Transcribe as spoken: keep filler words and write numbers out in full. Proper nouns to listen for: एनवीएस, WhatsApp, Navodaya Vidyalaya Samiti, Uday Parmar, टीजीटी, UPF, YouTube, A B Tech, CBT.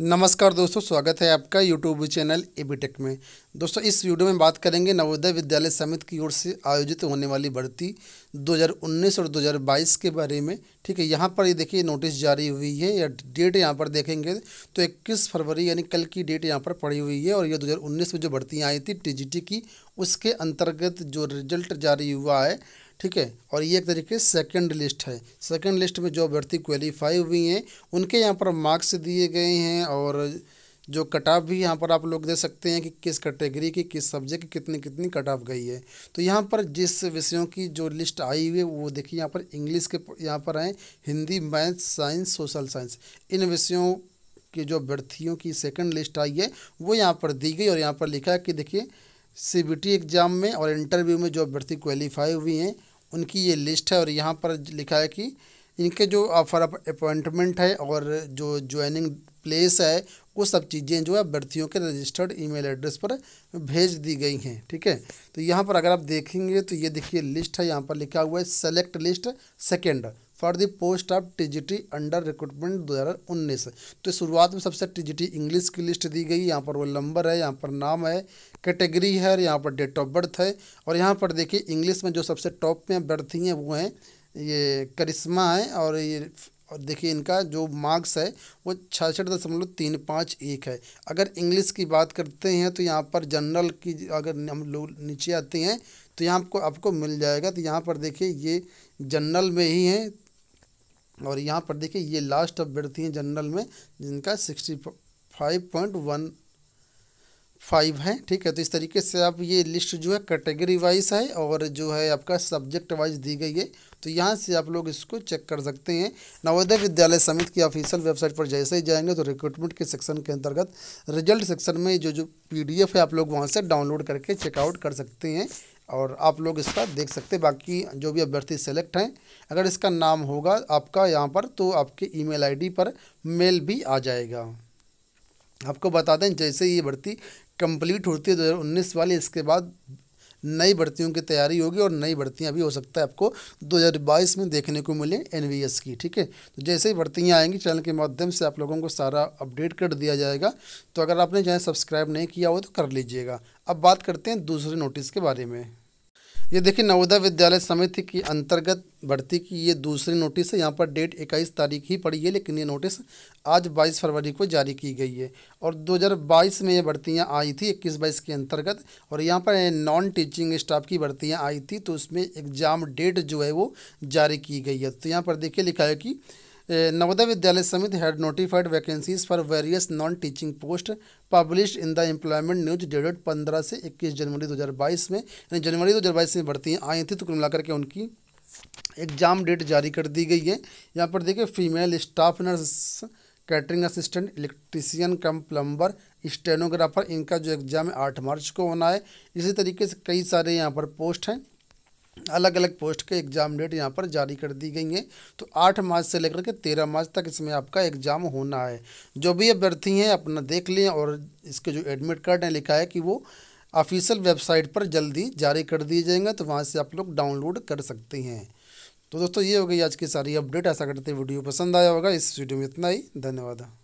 नमस्कार दोस्तों, स्वागत है आपका YouTube channel A B tech में। दोस्तों, इस वीडियो में बात करेंगे नवोदय विद्यालय समिति की ओर से आयोजित होने वाली भर्ती दो हज़ार उन्नीस और दो हज़ार बाईस के बारे में। ठीक है, यहाँ पर ये देखिए नोटिस जारी हुई है या डेट यहाँ पर देखेंगे तो इक्कीस फरवरी यानी कल की डेट यहाँ पर पड़ी हुई है। और ये दो हज़ार उन्नीस में जो भर्तियाँ आई थी टीजीटी की, उसके अंतर्गत जो रिजल्ट जारी हुआ है, ठीक है। और ये एक तरीके से सेकेंड लिस्ट है। सेकेंड लिस्ट में जो भर्ती क्वालिफाई हुई हैं उनके यहाँ पर मार्क्स दिए गए हैं और जो कट ऑफ भी यहाँ पर आप लोग दे सकते हैं कि किस कैटेगरी की, किस सब्जेक्ट की कितनी कितनी कट ऑफ गई है। तो यहाँ पर जिस विषयों की जो लिस्ट आई हुई है वो देखिए, यहाँ पर इंग्लिश के यहाँ पर हैं, Hindi, maths, science, social science, इन विषयों की जो भर्तियों की सेकेंड लिस्ट आई है वो यहाँ पर दी गई। और यहाँ पर लिखा है कि देखिए सीबीटी एग्ज़ाम में और इंटरव्यू में जो भर्ती क्वालिफाई हुई हैं उनकी ये लिस्ट है। और यहाँ पर लिखा है कि इनके जो ऑफर अपॉइंटमेंट है और जो ज्वाइनिंग प्लेस है वो सब चीज़ें जो है भर्तियों के रजिस्टर्ड ईमेल एड्रेस पर भेज दी गई हैं। ठीक है, तो यहाँ पर अगर आप देखेंगे तो ये देखिए लिस्ट है, यहाँ पर लिखा हुआ है select list second for the post of टीजीटी under recruitment दो हज़ार उन्नीस। तो शुरुआत में सबसे टीजीटी इंग्लिश की लिस्ट दी गई, यहाँ पर रोल नंबर है, यहाँ पर नाम है, कैटेगरी है और यहाँ पर डेट ऑफ बर्थ है। और यहाँ पर देखिए इंग्लिश में जो सबसे टॉप में भर्ती हैं वो हैं ये करिश्मा है। और ये और देखिए इनका जो मार्क्स है वो छियासठ दशमलव तीन पाँच एक है। अगर इंग्लिश की बात करते हैं तो यहाँ पर जनरल की अगर हम लोग नीचे आते हैं तो यहाँ आपको आपको मिल जाएगा। तो यहाँ पर देखिए ये जनरल में ही हैं। और यहाँ पर देखिए ये लास्ट अभ्यर्थी हैं जनरल में, जिनका sixty five point one five है। ठीक है, तो इस तरीके से आप ये लिस्ट जो है कैटेगरी वाइज है और जो है आपका सब्जेक्ट वाइज दी गई है। तो यहाँ से आप लोग इसको चेक कर सकते हैं। नवोदय विद्यालय समिति की ऑफिशियल वेबसाइट पर जैसे ही जाएंगे तो रिक्रूटमेंट के सेक्शन के अंतर्गत रिजल्ट सेक्शन में जो जो पीडीएफ है आप लोग वहाँ से डाउनलोड करके चेकआउट कर सकते हैं और आप लोग इसका देख सकते हैं। बाकी जो भी अभ्यर्थी सेलेक्ट हैं, अगर इसका नाम होगा आपका यहाँ पर तो आपके ईमेल आईडी पर मेल भी आ जाएगा। आपको बता दें जैसे ये भर्ती कंप्लीट होती है दो हज़ार उन्नीस वाली, इसके बाद नई भर्तियों की तैयारी होगी और नई भर्तियां भी हो सकता है आपको दो हज़ार बाईस में देखने को मिले एनवीएस की। ठीक है, तो जैसे ही भर्तियां आएंगी चैनल के माध्यम से आप लोगों को सारा अपडेट कर दिया जाएगा। तो अगर आपने चैनल सब्सक्राइब नहीं किया हो तो कर लीजिएगा। अब बात करते हैं दूसरे नोटिस के बारे में। ये देखिए नवोदय विद्यालय समिति की अंतर्गत भर्ती की ये दूसरी नोटिस है। यहाँ पर डेट इक्कीस तारीख ही पड़ी है, लेकिन ये नोटिस आज बाईस फरवरी को जारी की गई है। और दो हज़ार बाईस में ये भर्तियाँ आई थी इक्कीस बाईस के अंतर्गत। और यहाँ पर नॉन टीचिंग स्टाफ की भर्तियाँ आई थी, तो उसमें एग्ज़ाम डेट जो है वो जारी की गई है। तो यहाँ पर देखिए लिखा है कि Navodaya Vidyalaya Samiti had notified vacancies for various non teaching post published in the employment news dated पंद्रह से इक्कीस जनवरी दो हज़ार बाईस में, यानी जनवरी दो हज़ार बाईस में भर्तियाँ आई थी। तो कुल मिलाकर के उनकी एग्ज़ाम डेट जारी कर दी गई है। यहाँ पर देखिए female staff nurse, catering assistant, electrician cum plumber, stenographer, इनका जो एग्ज़ाम है आठ मार्च को होना है। इसी तरीके से कई सारे यहाँ पर पोस्ट हैं, अलग अलग पोस्ट के एग्ज़ाम डेट यहाँ पर जारी कर दी गई हैं। तो आठ मार्च से लेकर के तेरह मार्च तक इसमें आपका एग्ज़ाम होना है। जो भी अभ्यर्थी हैं अपना देख लें। और इसके जो एडमिट कार्ड है लिखा है कि वो ऑफिशियल वेबसाइट पर जल्दी जारी कर दिए जाएंगे, तो वहाँ से आप लोग डाउनलोड कर सकते हैं। तो दोस्तों ये हो गई आज की सारी अपडेट। ऐसा करते वीडियो पसंद आया होगा। इस वीडियो में इतना ही, धन्यवाद।